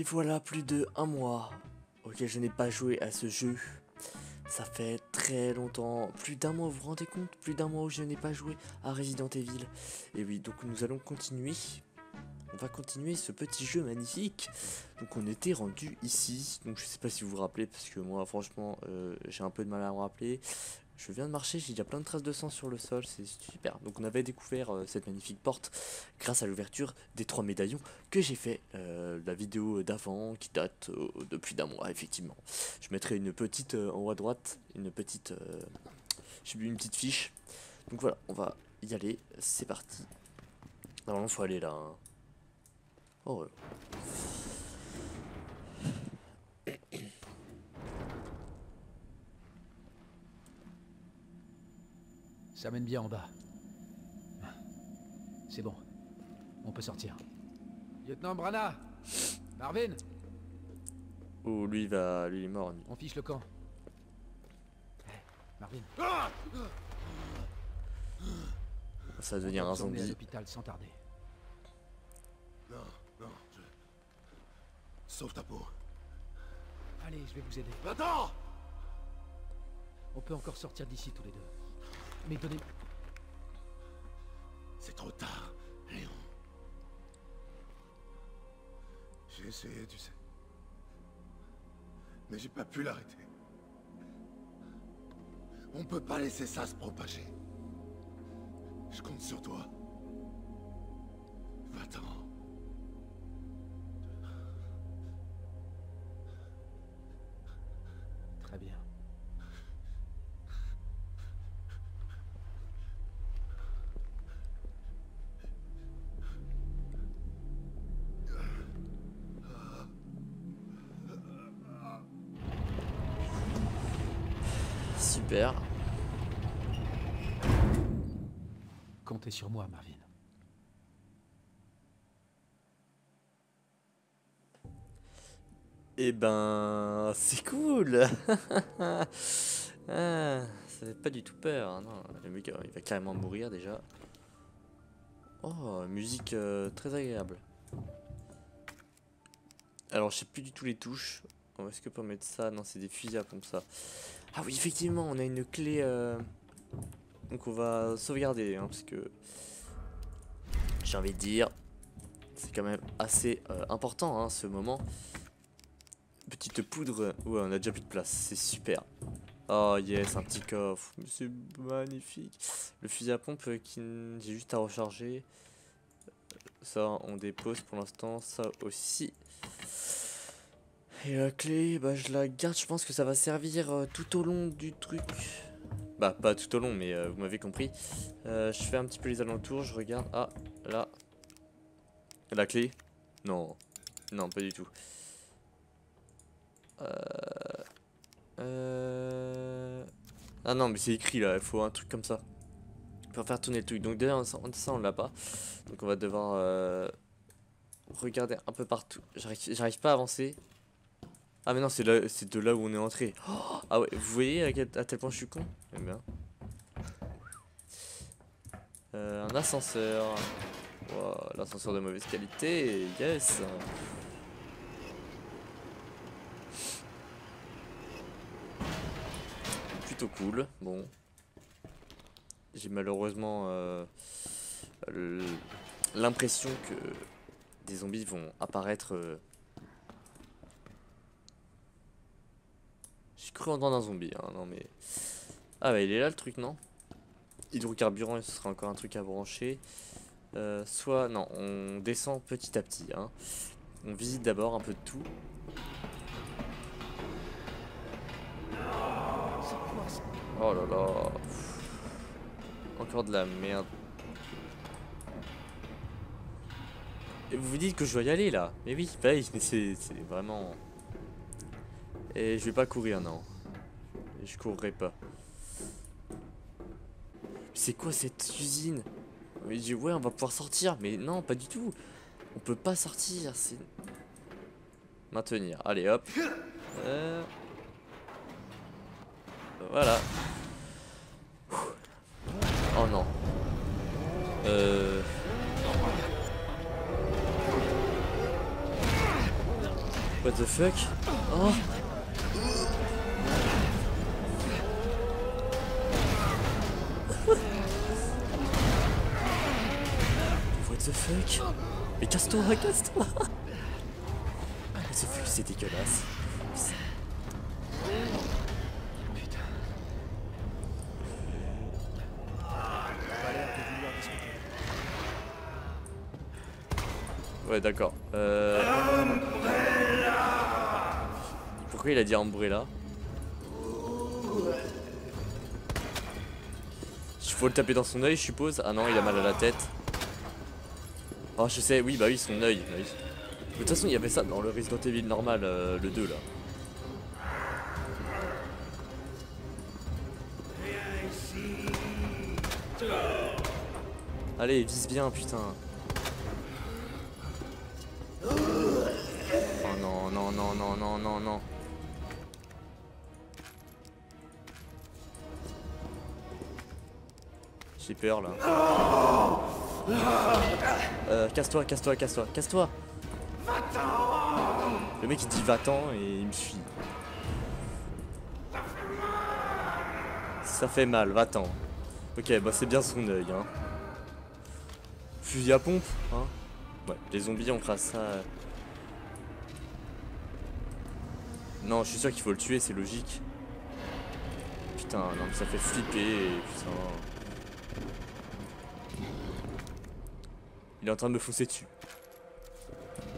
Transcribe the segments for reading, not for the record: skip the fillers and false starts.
Et voilà, plus de 1 mois. Ok, je n'ai pas joué à ce jeu. Ça fait très longtemps, plus d'1 mois, vous vous rendez compte? Plus d'1 mois où je n'ai pas joué à Resident Evil. Et oui, donc nous allons continuer. On va continuer ce petit jeu magnifique. Donc on était rendu ici. Donc je sais pas si vous vous rappelez, parce que moi franchement j'ai un peu de mal à me rappeler. Je viens de marcher, il y a plein de traces de sang sur le sol, c'est super. Donc on avait découvert cette magnifique porte grâce à l'ouverture des 3 médaillons que j'ai fait. La vidéo d'avant qui date depuis d'1 mois, effectivement. Je mettrai une petite, en haut à droite, une petite, j'ai mis une petite fiche. Donc voilà, on va y aller, c'est parti. Normalement faut aller là. Hein. Oh ouais. Ça mène bien en bas. C'est bon. On peut sortir. Lieutenant Brana, Marvin. Oh, lui va... Lui est mort. On fiche le camp. Hey, Marvin. Ça va devenir un zombie. À l'hôpital sans tarder. Non, non, je... Sauve ta peau. Allez, je vais vous aider. Attends. On peut encore sortir d'ici tous les deux. Mais donnez... C'est trop tard, Léon. J'ai essayé, tu sais. Mais j'ai pas pu l'arrêter. On peut pas laisser ça se propager. Je compte sur toi. Va-t'en. Très bien. Super. Comptez sur moi, Marvin. Eh ben, c'est cool. Ah, ça fait pas du tout peur. Non, le mec, il va carrément mourir déjà. Oh, musique très agréable. Alors, je sais plus du tout les touches. Oh, est-ce que pour mettre ça? Non, c'est des fusils comme ça. Ah oui, effectivement, on a une clé. Donc on va sauvegarder, hein, parce que j'ai envie de dire, c'est quand même assez important, hein, ce moment. Petite poudre. Ouais, on a déjà plus de place, c'est super. Oh yes, un petit coffre. C'est magnifique. Le fusil à pompe qui j'ai juste à recharger. Ça, on dépose pour l'instant. Ça aussi. Et la clé, bah je la garde, je pense que ça va servir tout au long du truc. Bah pas tout au long, mais vous m'avez compris. Je fais un petit peu les alentours, je regarde. Ah, là. La clé? Non. Non, pas du tout. Ah non, mais c'est écrit là, il faut un truc comme ça. Pour faire tourner le truc. Donc d'ailleurs, ça on l'a pas. Donc on va devoir regarder un peu partout. J'arrive pas à avancer. Ah mais non, c'est de là où on est entré. Oh, ah ouais, vous voyez à tel point je suis con. Eh bien. Un ascenseur. Wow, l'ascenseur de mauvaise qualité. Yes. Plutôt cool. Bon. J'ai malheureusement l'impression que des zombies vont apparaître... J'ai cru entendre un zombie, hein, non mais... Ah bah il est là le truc, non? Hydrocarburant, ce sera encore un truc à brancher. Soit... Non, on descend petit à petit. Hein. On visite d'abord un peu de tout. Oh là là... Encore de la merde. Et vous vous dites que je dois y aller là? Mais oui, bah oui, mais c'est vraiment... Et je vais pas courir, non. Et je courrai pas. C'est quoi cette usine? Mais je dis, ouais, on va pouvoir sortir. Mais non, pas du tout. On peut pas sortir. C'est. Maintenir. Allez, hop. Voilà. Oh non. Non. what the fuck. Oh. What the fuck. Mais casse-toi, casse-toi. What the fuck, c'est dégueulasse. Ouais, d'accord. Pourquoi il a dit Umbrella? Je faut le taper dans son œil, je suppose. Ah non, il a mal à la tête. Ah, je sais, oui, bah oui, son œil. Oui. De toute façon, il y avait ça dans le Resident Evil normal, le 2 là. Allez, vise bien, putain. Non. J'ai peur là. Casse-toi. Le mec il dit va-t'en et il me suit. Ça fait mal, va-t'en. Ok, bah c'est bien son œil, hein. Fusil à pompe, hein. Ouais, les zombies on crasse ça. Non, je suis sûr qu'il faut le tuer, c'est logique. Putain, non, mais ça fait flipper, putain. Il est en train de me foncer dessus.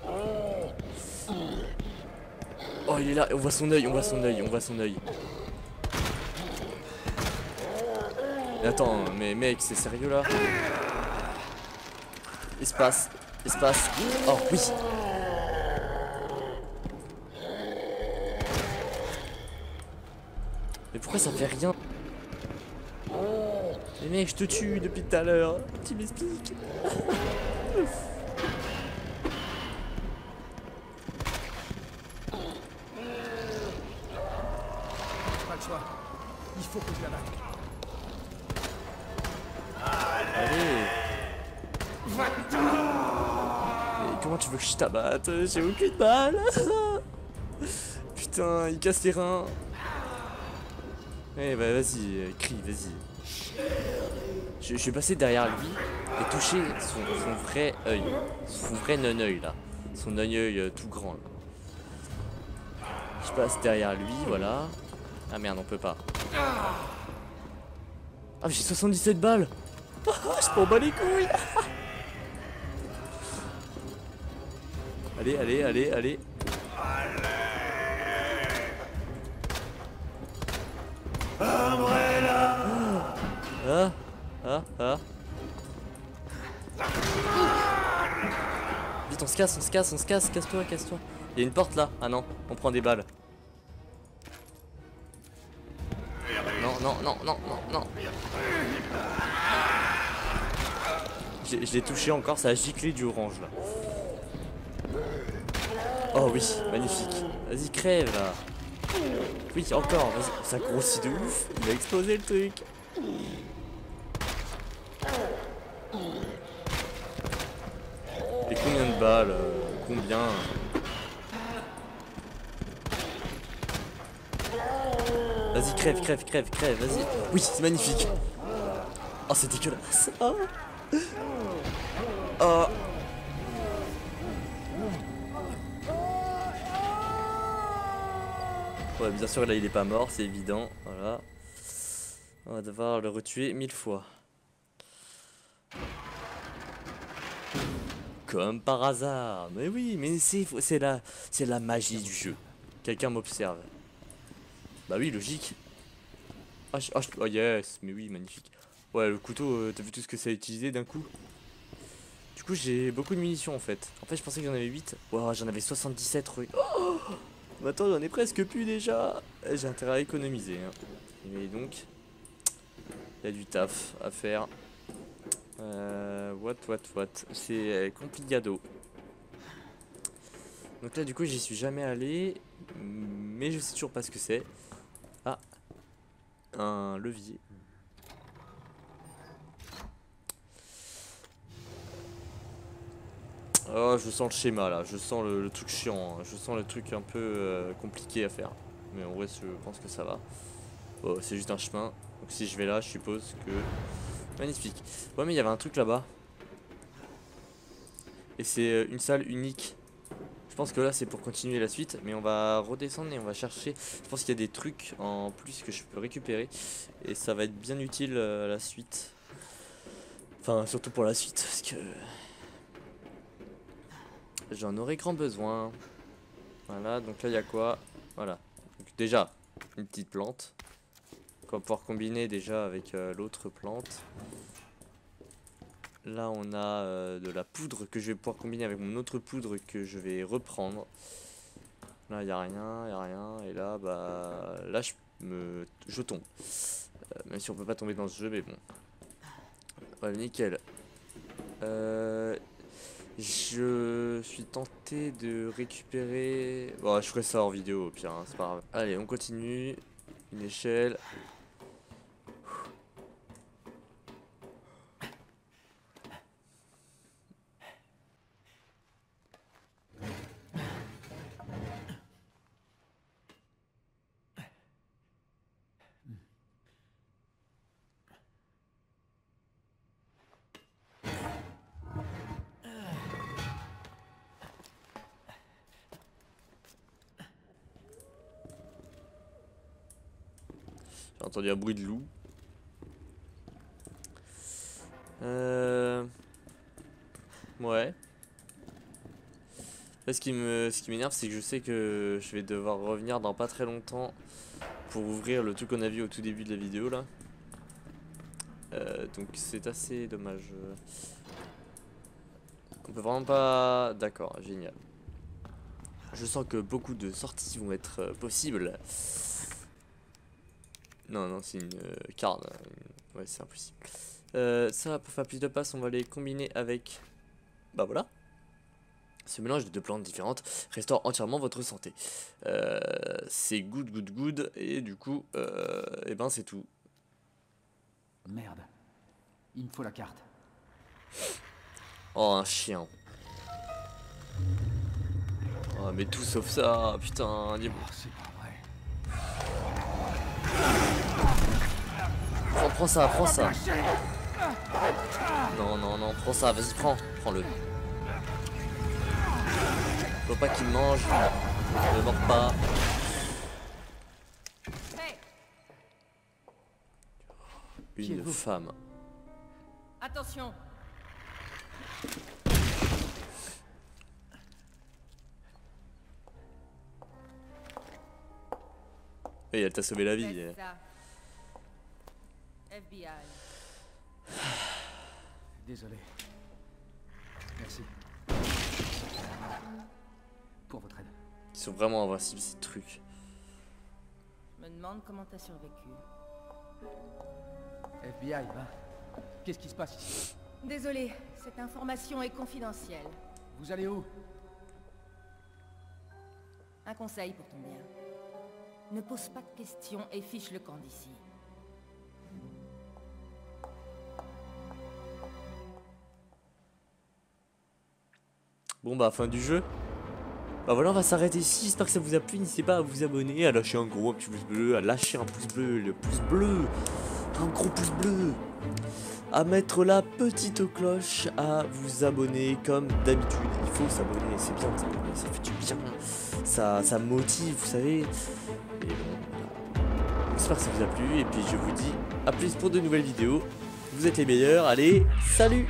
Oh, il est là, on voit son œil. Mais attends, mais mec, c'est sérieux là? Espace. Oh, oui. Mais pourquoi ça fait rien? Mais mec, je te tue depuis tout à l'heure. Tu m'expliques? Pas le choix. Il faut que je la batte. Allez. Mais comment tu veux que je t'abatte? J'ai aucune balle. Putain, il casse les reins. Eh bah vas-y, crie, vas-y. Je suis passé derrière lui et touché son vrai œil. Son vrai non-œil là. Son œil tout grand là. Je passe derrière lui, voilà. Ah merde, on peut pas. Ah j'ai 77 balles. Je m'en bats les couilles. Allez. Ah. Vite, on se casse, casse-toi. Il y a une porte là. Ah non, on prend des balles. Non. Je l'ai touché encore, ça a giclé du orange là. Oh oui, magnifique. Vas-y, crève là. Oui, encore, ça grossit de ouf. Il a explosé le truc. Et combien de balles? Combien? Vas-y, crève, vas-y. Oui, c'est magnifique. Oh, c'est dégueulasse. Oh. Ouais, bien sûr, là il est pas mort, c'est évident. Voilà. On va devoir le retuer 1000 fois. Comme par hasard. Mais oui, mais c'est la magie du jeu. Quelqu'un m'observe. Bah oui, logique. Oh yes, mais oui, magnifique. Ouais, le couteau, t'as vu tout ce que ça a utilisé d'un coup? Du coup, j'ai beaucoup de munitions en fait. En fait, je pensais que j'en avais 8. Wow, j'en avais 77. Oh! Attends, j'en ai presque plus déjà. J'ai intérêt à économiser. Hein. Mais donc, il y a du taf à faire. What. C'est complicado. Donc là, du coup, j'y suis jamais allé. Mais je sais toujours pas ce que c'est. Ah, un levier. Oh, je sens le schéma là, je sens le truc chiant, hein. Je sens le truc un peu compliqué à faire. Mais en vrai, je pense que ça va. Oh, c'est juste un chemin. Donc si je vais là, je suppose que... Magnifique. Ouais, mais il y avait un truc là-bas. Et c'est une salle unique. Je pense que là, c'est pour continuer la suite. Mais on va redescendre et on va chercher. Je pense qu'il y a des trucs en plus que je peux récupérer. Et ça va être bien utile à la suite. Enfin, surtout pour la suite. Parce que... j'en aurai grand besoin. Voilà, donc là, il y a quoi? Voilà. Donc, déjà, une petite plante. On va pouvoir combiner déjà avec l'autre plante. Là on a de la poudre que je vais pouvoir combiner avec mon autre poudre que je vais reprendre. Là il n'y a rien, il n'y a rien. Et là bah là je tombe. Même si on peut pas tomber dans ce jeu mais bon. Ouais nickel. Je suis tenté de récupérer. Bon je ferai ça en vidéo au pire, hein, c'est pas grave. Allez on continue. Une échelle. J'ai entendu un bruit de loup. Ouais. Là, ce qui m'énerve, c'est que je sais que je vais devoir revenir dans pas très longtemps pour ouvrir le truc qu'on a vu au tout début de la vidéo là. Donc c'est assez dommage. On peut vraiment pas... D'accord, génial. Je sens que beaucoup de sorties vont être possibles. Non, non, c'est une carte. Ouais, c'est impossible. Ça, pour faire plus de passes, on va les combiner avec... Bah voilà. Ce mélange de deux plantes différentes restaure entièrement votre santé. C'est good, good, good. Et du coup, eh ben c'est tout. Merde. Il me faut la carte. Oh, un chien. Oh, mais tout sauf ça. Putain, il est bon. Oh, prends ça, prends ça. Non, non, non, prends ça, vas-y, prends. Prends-le. Faut pas qu'il mange. Ne le mord pas. Une femme. Attention. Et elle t'a sauvé la vie. FBI. Désolé. Merci. Pour votre aide. Ils sont vraiment invincibles ces trucs. Je me demande comment t'as survécu. FBI, hein ? Qu'est-ce qui se passe ici ? Désolé, cette information est confidentielle. Vous allez où ? Un conseil pour ton bien. Ne pose pas de questions et fiche le camp d'ici. Bon bah fin du jeu. Bah voilà on va s'arrêter ici, j'espère que ça vous a plu, n'hésitez pas à vous abonner, à lâcher un petit pouce bleu, à lâcher un pouce bleu, le pouce bleu, un gros pouce bleu, à mettre la petite cloche, à vous abonner comme d'habitude, il faut s'abonner, c'est bien de s'abonner, ça fait du bien, ça motive vous savez, et voilà. J'espère que ça vous a plu et puis je vous dis à plus pour de nouvelles vidéos, vous êtes les meilleurs, allez, salut.